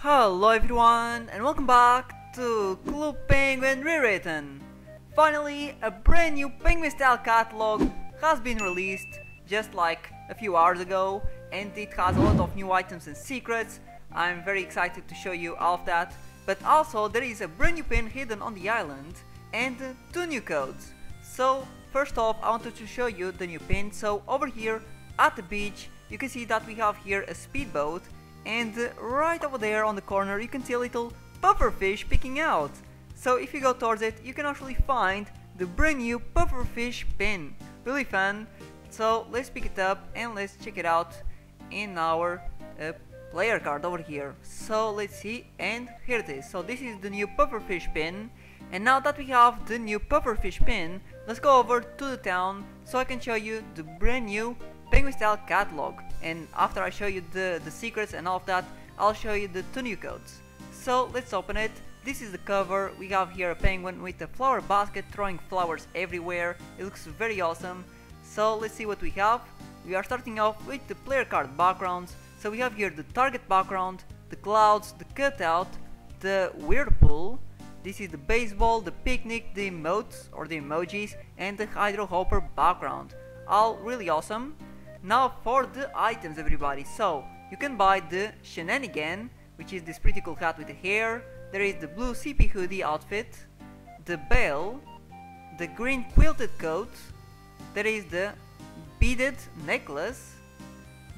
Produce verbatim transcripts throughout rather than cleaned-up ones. Hello everyone and welcome back to Club Penguin Rewritten. Finally, a brand new Penguin Style catalog has been released just like a few hours ago, and it has a lot of new items and secrets. I'm very excited to show you all of that, but also there is a brand new pin hidden on the island and two new codes. So first off, I wanted to show you the new pin. So over here at the beach you can see that we have here a speedboat, and right over there on the corner you can see a little puffer fish peeking out. So if you go towards it you can actually find the brand new puffer fish pin. Really fun. So let's pick it up and let's check it out in our uh, player card over here. So let's see, and here it is. So this is the new puffer fish pin, and now that we have the new puffer fish pin, let's go over to the town so I can show you the brand new Penguin Style catalog, and after I show you the, the secrets and all of that, I'll show you the two new codes. So let's open it. This is the cover. We have here a penguin with a flower basket throwing flowers everywhere. It looks very awesome. So let's see what we have. We are starting off with the player card backgrounds. So we have here the target background, the clouds, the cutout, the whirlpool. This is the baseball, the picnic, the emotes or the emojis, and the hydro hopper background. All really awesome. Now for the items, everybody. So you can buy the shenanigan, which is this pretty cool hat with the hair. There is the blue C P hoodie outfit, the bell, the green quilted coat. There is the beaded necklace,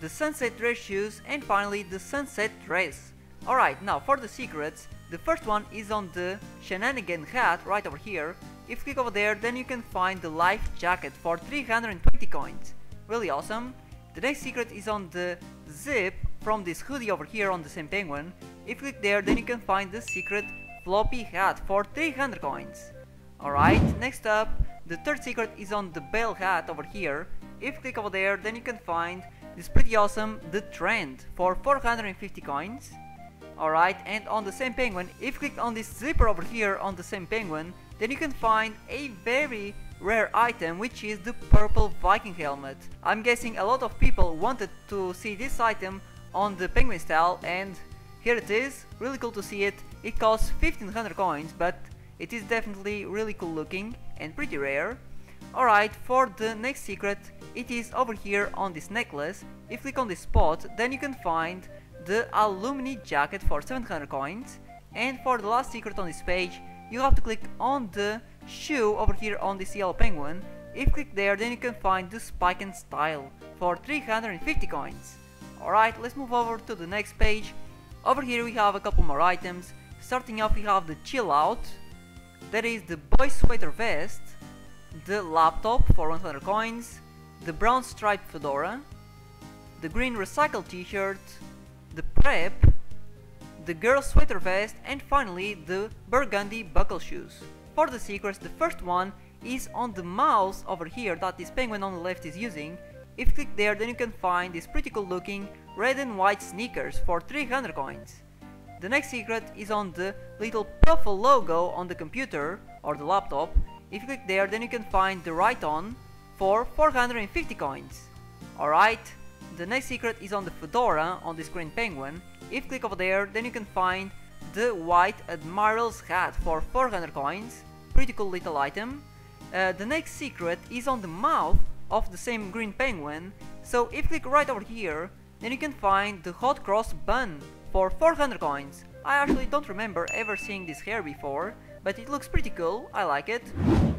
the sunset dress shoes, and finally the sunset dress. Alright, now for the secrets. The first one is on the shenanigan hat right over here. If you click over there then you can find the life jacket for three hundred twenty coins. Really awesome. The next secret is on the zip from this hoodie over here on the same penguin. If you click there then you can find the secret floppy hat for three hundred coins. Alright, next up, the third secret is on the bell hat over here. If you click over there then you can find this pretty awesome the trend for four hundred fifty coins. Alright, and on the same penguin, if you click on this zipper over here on the same penguin, then you can find a very rare item, which is the Purple Viking Helmet. I'm guessing a lot of people wanted to see this item on the Penguin Style, and here it is. Really cool to see it. It costs fifteen hundred coins, but it is definitely really cool looking and pretty rare. Alright, for the next secret, it is over here on this necklace. If you click on this spot, then you can find the alumni jacket for seven hundred coins. And for the last secret on this page, you have to click on the shoe over here on this yellow penguin. If you click there then you can find the spike and style for three hundred fifty coins. Alright, let's move over to the next page. Over here we have a couple more items. Starting off we have the chill out. That is the boy sweater vest, the laptop for one hundred coins, the brown striped fedora, the green recycled t-shirt, the prep, the girl sweater vest, and finally the burgundy buckle shoes. For the secrets, the first one is on the mouse over here that this penguin on the left is using. If you click there then you can find these pretty cool looking red and white sneakers for three hundred coins. The next secret is on the little puffle logo on the computer or the laptop. If you click there then you can find the write-on for four hundred fifty coins. Alright, the next secret is on the fedora on this green penguin. If you click over there then you can find the white admiral's hat for four hundred coins. Pretty cool little item. Uh, the next secret is on the mouth of the same green penguin. So if you click right over here then you can find the hot cross bun for four hundred coins. I actually don't remember ever seeing this hair before, but it looks pretty cool. I like it.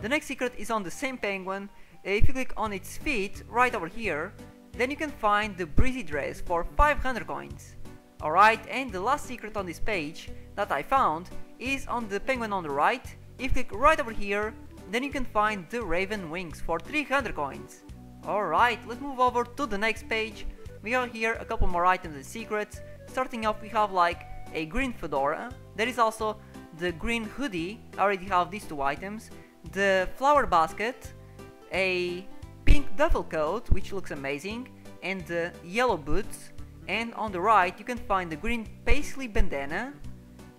The next secret is on the same penguin. If you click on its feet right over here then you can find the breezy dress for five hundred coins. Alright, and the last secret on this page that I found is on the penguin on the right. If you click right over here then you can find the raven wings for three hundred coins. Alright, let's move over to the next page. We have here a couple more items and secrets. Starting off we have like a green fedora. There is also the green hoodie. I already have these two items. The flower basket, a pink duffel coat which looks amazing, and the yellow boots. And on the right you can find the green paisley bandana,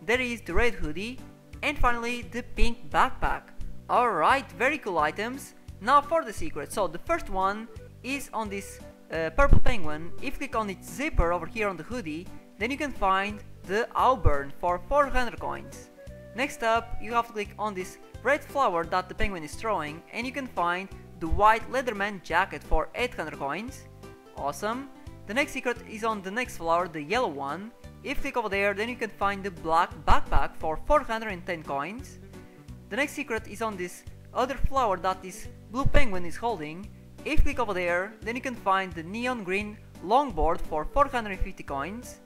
there is the red hoodie, and finally the pink backpack. Alright, very cool items. Now for the secret. So the first one is on this uh, purple penguin. If you click on its zipper over here on the hoodie then you can find the Auburn for four hundred coins. Next up, you have to click on this red flower that the penguin is throwing and you can find the white Leatherman jacket for eight hundred coins. Awesome. The next secret is on the next flower, the yellow one. If you click over there, then you can find the black backpack for four hundred ten coins. The next secret is on this other flower that this blue penguin is holding. If you click over there, then you can find the neon green longboard for four hundred fifty coins.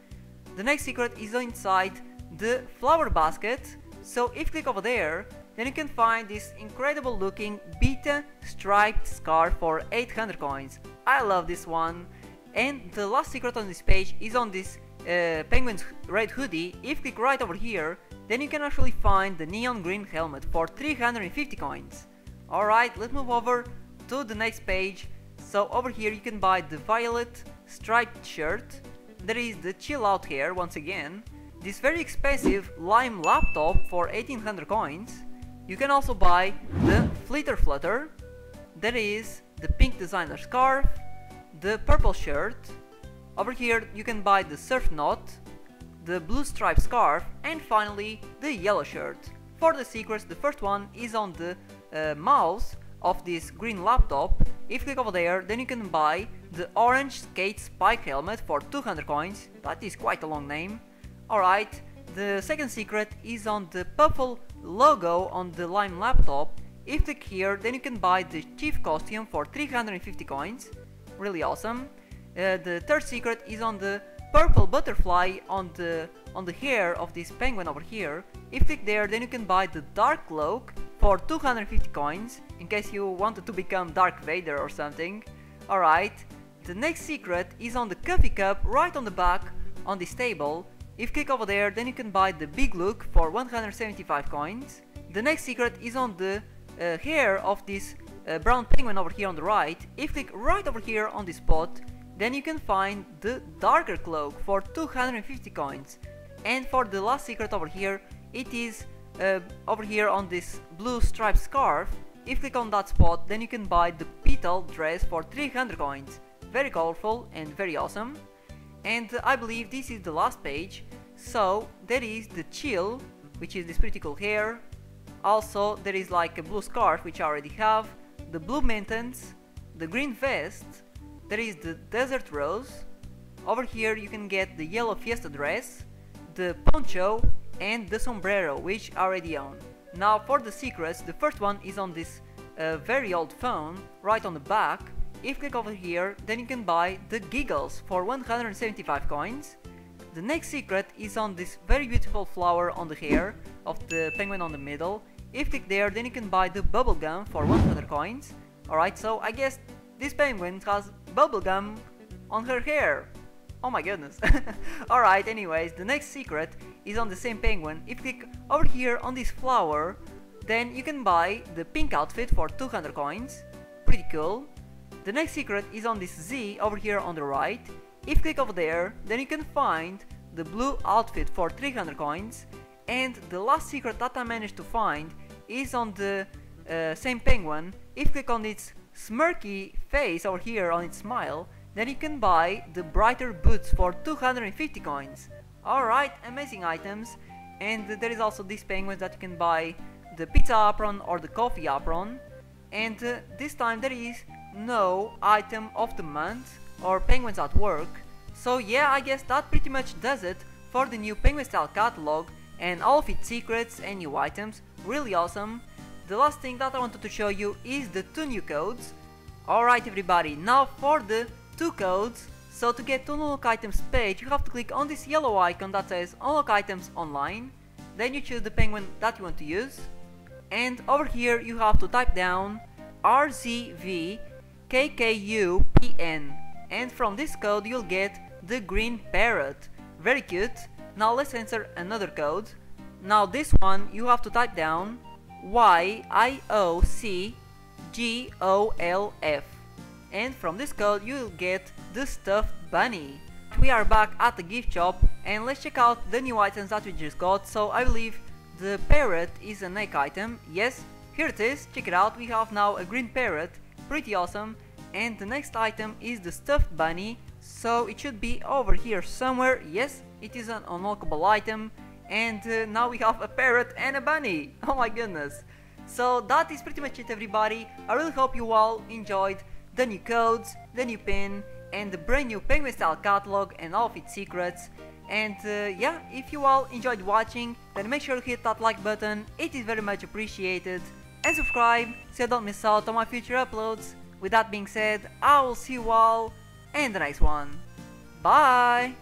The next secret is inside the flower basket. So if you click over there, then you can find this incredible looking Beta Striped Scarf for eight hundred coins. I love this one. And the last secret on this page is on this uh, penguin's red hoodie. If you click right over here, then you can actually find the neon green helmet for three hundred fifty coins. Alright, let's move over to the next page. So over here you can buy the violet striped shirt. There is the chill out hair once again. This very expensive lime laptop for eighteen hundred coins. You can also buy the flitter flutter. There is the pink designer scarf, the purple shirt. Over here you can buy the surf knot, the blue striped scarf, and finally the yellow shirt. For the secrets, the first one is on the uh, mouse of this green laptop. If you click over there, then you can buy the orange skate spike helmet for two hundred coins. That is quite a long name. Alright, the second secret is on the purple logo on the lime laptop. If you click here, then you can buy the chief costume for three hundred fifty coins. Really awesome. Uh, the third secret is on the purple butterfly on the on the hair of this penguin over here. If you click there, then you can buy the dark cloak for two hundred fifty coins, in case you wanted to become Darth Vader or something. Alright, the next secret is on the coffee cup right on the back on this table. If you click over there, then you can buy the big look for one hundred seventy-five coins. The next secret is on the uh, hair of this uh, brown penguin over here on the right. If you click right over here on this spot, then you can find the darker cloak for two hundred fifty coins. And for the last secret over here, it is uh, over here on this blue striped scarf. If you click on that spot, then you can buy the petal dress for three hundred coins. Very colorful and very awesome. And I believe this is the last page. So there is the chill, which is this pretty cool hair. Also there is like a blue scarf, which I already have, the blue mittens, the green vest, there is the desert rose. Over here you can get the yellow fiesta dress, the poncho, and the sombrero, which I already own. Now for the secrets, the first one is on this uh, very old phone right on the back. If you click over here, then you can buy the giggles for one hundred seventy-five coins. The next secret is on this very beautiful flower on the hair of the penguin on the middle. If you click there, then you can buy the bubblegum for one hundred coins. Alright, so I guess this penguin has bubblegum on her hair. Oh my goodness. Alright, anyways, the next secret is on the same penguin. If you click over here on this flower, then you can buy the pink outfit for two hundred coins. Pretty cool. The next secret is on this Z over here on the right. If you click over there, then you can find the blue outfit for three hundred coins. And the last secret that I managed to find is on the uh, same penguin. If you click on its smirky face over here on its smile, then you can buy the brighter boots for two hundred fifty coins. Alright, amazing items. And there is also these penguins that you can buy the pizza apron or the coffee apron. And uh, this time there is no item of the month or penguins at work. So yeah, I guess that pretty much does it for the new Penguin Style catalog and all of its secrets and new items. Really awesome. The last thing that I wanted to show you is the two new codes. Alright everybody, now for the two codes. So to get to unlock items page, you have to click on this yellow icon that says unlock items online. Then you choose the penguin that you want to use, and over here you have to type down R Z V K K U P N, and from this code you'll get the green parrot. Very cute. Now let's enter another code. Now this one you have to type down Y I O C G O L F, and from this code you'll get the stuffed bunny. We are back at the gift shop and let's check out the new items that we just got. So I believe the parrot is an egg item. Yes, here it is. Check it out, we have now a green parrot. Pretty awesome. And the next item is the stuffed bunny, so it should be over here somewhere. Yes, It is an unlockable item. And uh, now we have a parrot and a bunny. Oh my goodness. So that is pretty much it, everybody. I really hope you all enjoyed the new codes, the new pin, and the brand new Penguin Style catalog and all of its secrets. And uh, yeah, if you all enjoyed watching, then make sure to hit that like button, it is very much appreciated. And subscribe so you don't miss out on my future uploads. With that being said, I will see you all in the next one. Bye!